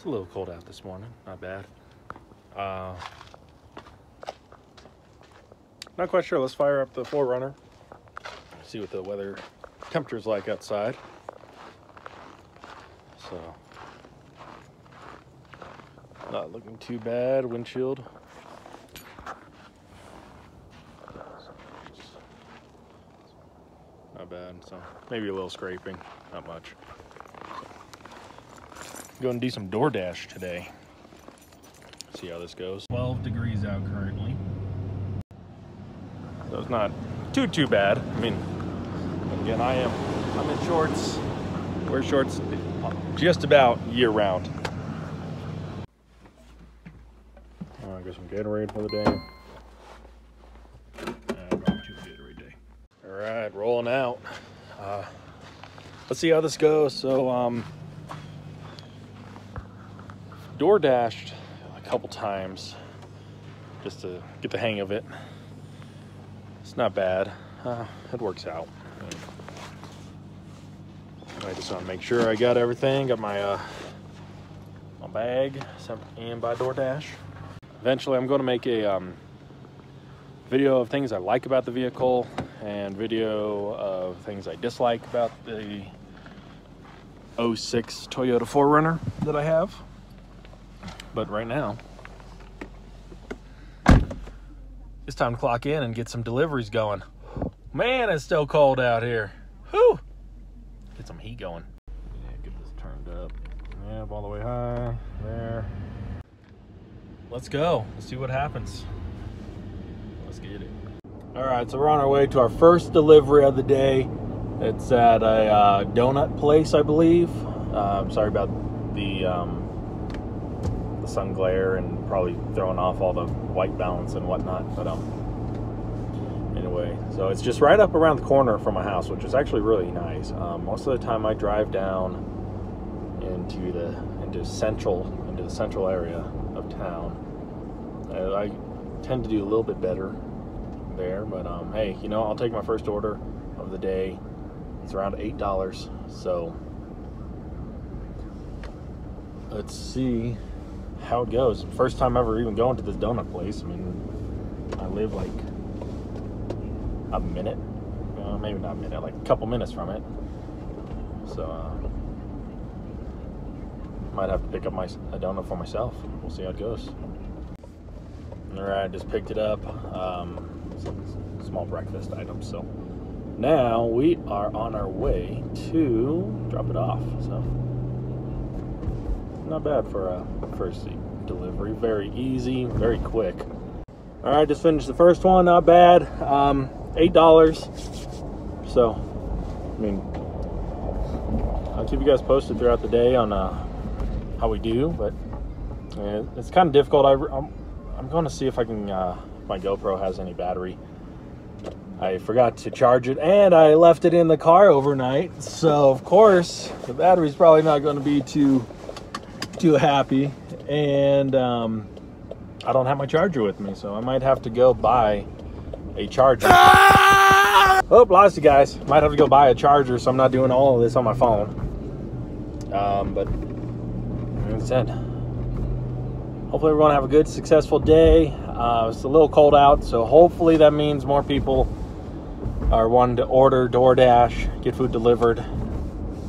It's a little cold out this morning, not bad. Not quite sure. Let's fire up the 4Runner, see what the weather temperature's like outside. So, not looking too bad. Windshield. Not bad. So, maybe a little scraping, not much. Going to do some DoorDash today. See how this goes. 12 degrees out currently. So it's not too bad. I mean, again, I'm in shorts. Wear shorts just about year round. All right, got some Gatorade for the day. Gatorade day. All right, rolling out. Let's see how this goes. So, DoorDashed a couple times just to get the hang of it. It's not bad. It works out. I just want to make sure I got everything. Got my my bag sent in by DoorDash. Eventually, I'm going to make a video of things I like about the vehicle and video of things I dislike about the 06 Toyota 4Runner that I have. But right now, it's time to clock in and get some deliveries going. Man, it's still cold out here. Whew! Get some heat going. Yeah, get this turned up. Yeah, all the way high. There. Let's go. Let's see what happens. Let's get it. All right, so we're on our way to our first delivery of the day. It's at a donut place, I believe. I'm sorry about the sun glare and probably throwing off all the white balance and whatnot, but anyway, so it's just right up around the corner from my house, which is actually really nice. Most of the time I drive down into the central area of town. I tend to do a little bit better there, but hey, you know, I'll take my first order of the day. It's around $8, so let's see how it goes. First time ever even going to this donut place. I mean, I live like a minute, maybe not a minute, like a couple minutes from it. So might have to pick up a donut for myself. We'll see how it goes. All right, just picked it up. It's like a small breakfast item. So now we are on our way to drop it off. So. Not bad for a first delivery. Very easy, very quick. All right, just finished the first one. Not bad. $8. So, I mean, I'll keep you guys posted throughout the day on how we do. But yeah, it's kind of difficult. I'm going to see if I can. My GoPro has any battery. I forgot to charge it, and I left it in the car overnight. So of course, the battery's probably not going to be too happy, and I don't have my charger with me, so I might have to go buy a charger. Oh, lost you guys. Might have to go buy a charger, so I'm not doing all of this on my phone. But like I said, hopefully we're gonna have a good, successful day. It's a little cold out, so hopefully that means more people are wanting to order DoorDash, get food delivered,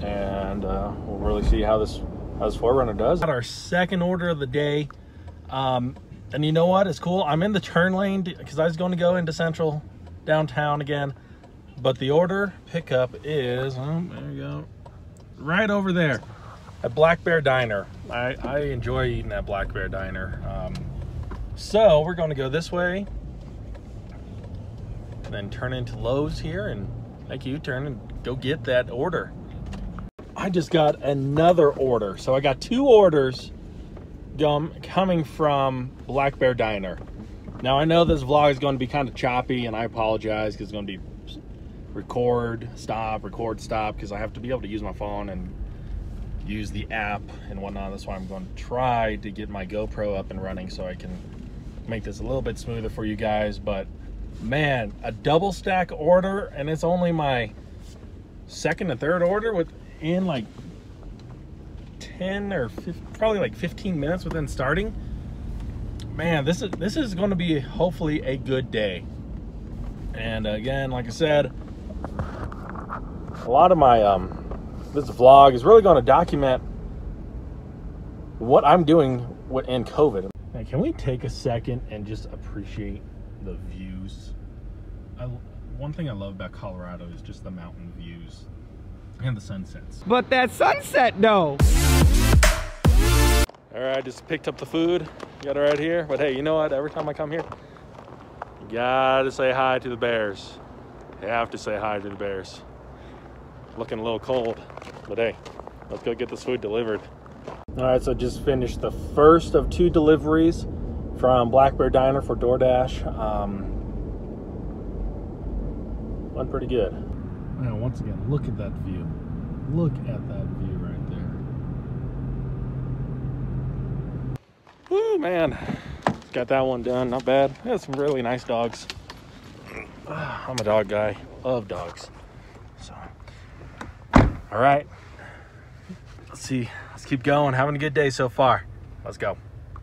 and we'll really see how this 4Runner does. Got our second order of the day, and you know what, it's cool. I'm in the turn lane because I was going to go into central downtown again, but the order pickup is there you go, right over there at Black Bear Diner. I enjoy eating at Black Bear Diner, so we're going to go this way and then turn into Lowe's here and make a U-turn and go get that order. I just got another order. So I got two orders coming from Black Bear Diner. Now I know this vlog is going to be kind of choppy, and I apologize because it's going to be record, stop, because I have to be able to use my phone and use the app and whatnot. That's why I'm going to try to get my GoPro up and running so I can make this a little bit smoother for you guys. But man, a double stack order, and it's only my second and third order with in like 10 or 15, probably like 15 minutes within starting. Man, this is going to be hopefully a good day. And again, like I said, a lot of my this vlog is really going to document what I'm doing in COVID. Now, can we take a second and just appreciate the views? One thing I love about Colorado is just the mountain views and the sunsets. But that sunset, though. All right, just picked up the food. Got it right here. But hey, you know what? Every time I come here, you gotta say hi to the bears. You have to say hi to the bears. Looking a little cold, but hey, let's go get this food delivered. All right, so just finished the first of two deliveries from Black Bear Diner for DoorDash. Went pretty good. Now, once again, look at that view. Look at that view right there. Woo, man. Got that one done, not bad. Had some really nice dogs. I'm a dog guy, love dogs. So, all right. Let's see. Let's keep going. Having a good day so far. Let's go.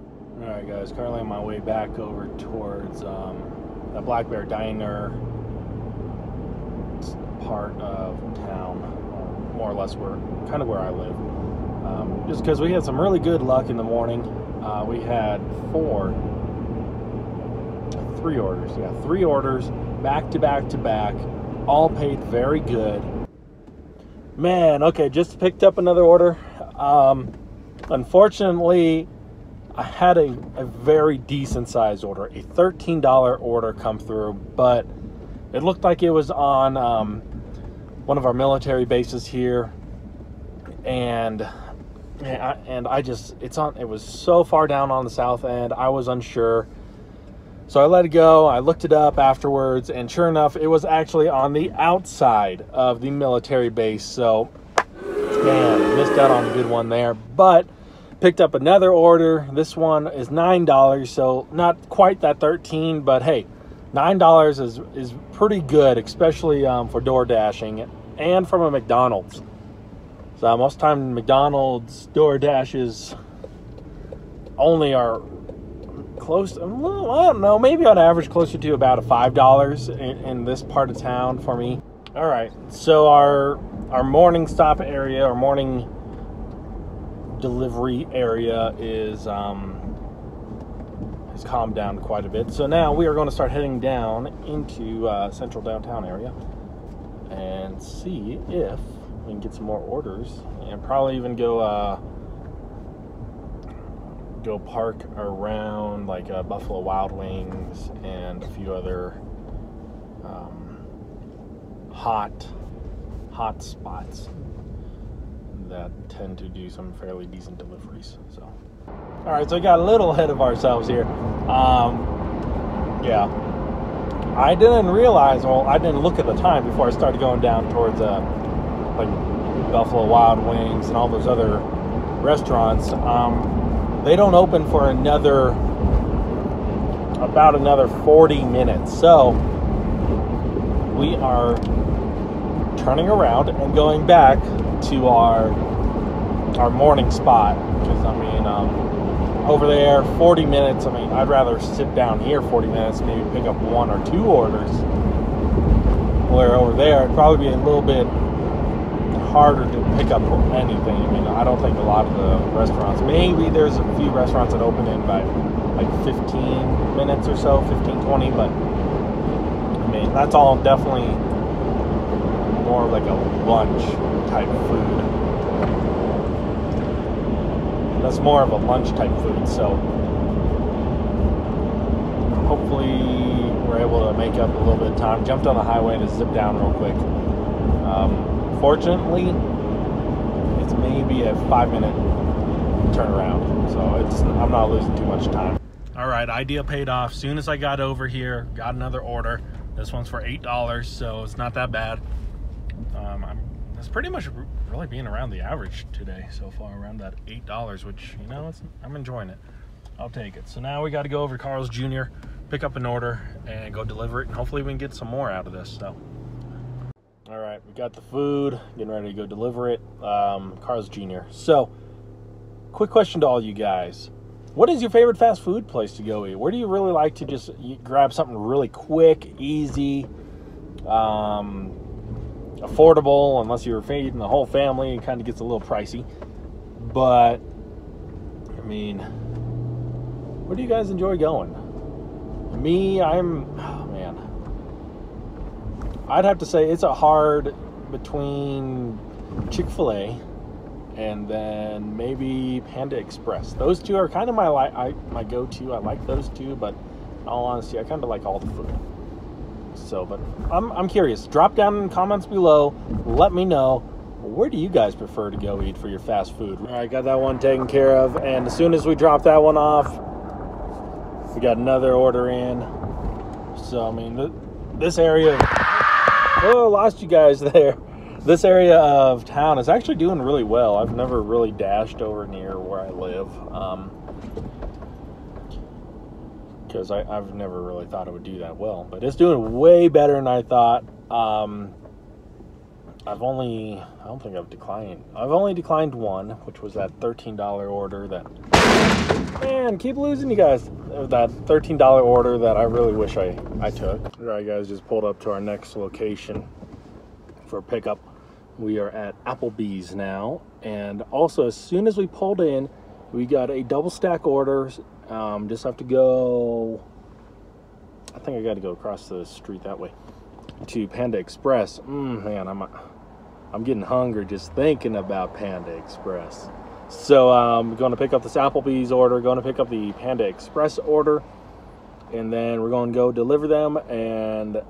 All right, guys. Currently on my way back over towards the Black Bear Diner part of town, more or less kind of where I live. Just because we had some really good luck in the morning. We had three orders back to back to back, all paid very good. Man, okay, just picked up another order. Unfortunately, I had a very decent sized order, a $13 order come through, but it looked like it was on one of our military bases here, and I just it was so far down on the south end, I was unsure, so I let it go. I looked it up afterwards, and sure enough, it was actually on the outside of the military base. So, man, missed out on a good one there. But picked up another order. This one is $9, so not quite that 13, but hey, $9 is pretty good, especially for door dashing and from a McDonald's. So most time McDonald's door dashes only are close to, I don't know, maybe on average closer to about a $5 in this part of town for me. All right, so our morning stop area, our morning delivery area has calmed down quite a bit. So now we are going to start heading down into central downtown area and see if we can get some more orders, and probably even go park around like Buffalo Wild Wings and a few other hot spots that tend to do some fairly decent deliveries. So, all right, so we got a little ahead of ourselves here. Yeah, I didn't realize. Well, I didn't look at the time before I started going down towards like Buffalo Wild Wings and all those other restaurants. They don't open for about another 40 minutes. So we are turning around and going back to our morning spot. Because I mean, over there, 40 minutes. I mean, I'd rather sit down here 40 minutes, maybe pick up one or two orders. Where over there, it'd probably be a little bit harder to pick up anything. I mean, I don't think a lot of the restaurants, maybe there's a few restaurants that open in by like 15 minutes or so, 15-20, but I mean, that's all definitely more like a lunch type food. That's more of a lunch type food, so hopefully we're able to make up a little bit of time. Jumped on the highway to zip down real quick. Fortunately, it's maybe a 5-minute turnaround, so I'm not losing too much time. All right, idea paid off. Soon as I got over here, got another order. This one's for $8, so it's not that bad. It's pretty much really being around the average today so far, around that $8, which, you know, I'm enjoying it. I'll take it. So now we got to go over to Carl's Jr., pick up an order, and go deliver it, and hopefully we can get some more out of this. So. All right, we got the food, getting ready to go deliver it. Carl's Jr. So Quick question to all you guys. What is your favorite fast food place to go eat? Where do you really like to just grab something really quick, easy, affordable, unless you're feeding the whole family, it kind of gets a little pricey. But, I mean, where do you guys enjoy going? Me, oh man, I'd have to say it's a hard between Chick-fil-A and then maybe Panda Express. Those two are kind of my go-to. I like those two, but in all honesty, I kind of like all the food. So, but I'm curious. Drop down in the comments below. Let me know, where do you guys prefer to go eat for your fast food? All right, got that one taken care of. And as soon as we drop that one off, we got another order in. So, I mean, this area... Oh, lost you guys there. This area of town is actually doing really well. I've never really dashed over near where I live, because I've never really thought it would do that well. But it's doing way better than I thought. I don't think I've declined. I've only declined one, which was that $13 order that, man, keep losing you guys. That $13 order that I really wish I took. All right, guys, just pulled up to our next location for pickup. We are at Applebee's now, and also as soon as we pulled in, we got a double stack order. Just have to go, I think I got to go across the street that way to Panda Express. Man, I'm getting hungry just thinking about Panda Express. So I'm going to pick up this Applebee's order, going to pick up the Panda Express order, and then we're going to go deliver them, and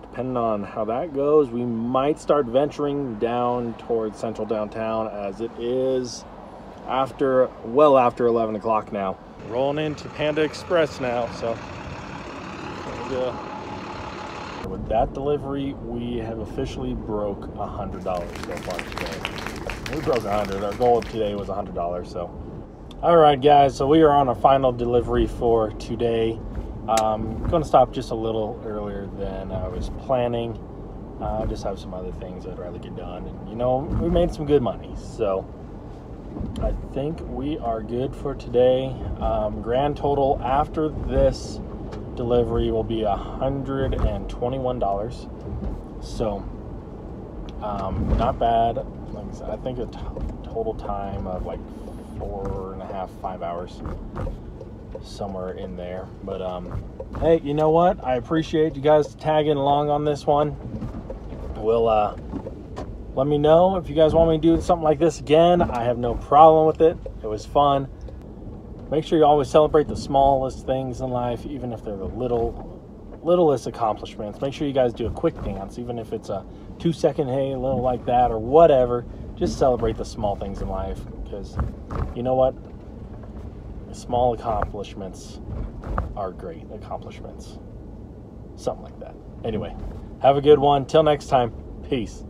depending on how that goes, we might start venturing down towards central downtown, as it is after, well after 11 o'clock now. Rolling into Panda Express now, so with that delivery, we have officially broke $100 so far today. We broke 100. Our goal today was $100. So, all right, guys. So we are on our final delivery for today. I'm going to stop just a little earlier than I was planning. I just have some other things I'd rather get done. And, you know, we made some good money. So I think we are good for today. Grand total after this delivery will be $121. So not bad. Like I said, I think a total time of like 4.5, 5 hours. Somewhere in there. But hey, you know what, I appreciate you guys tagging along on this one. We'll let me know if you guys want me to do something like this again. I have no problem with it. It was fun. Make sure you always celebrate the smallest things in life, even if they're the littlest accomplishments. Make sure you guys do a quick dance, even if it's a 2-second, hey, a little like that or whatever. Just celebrate the small things in life, because you know what, small accomplishments are great accomplishments. Something like that. Anyway, have a good one. Till next time. Peace.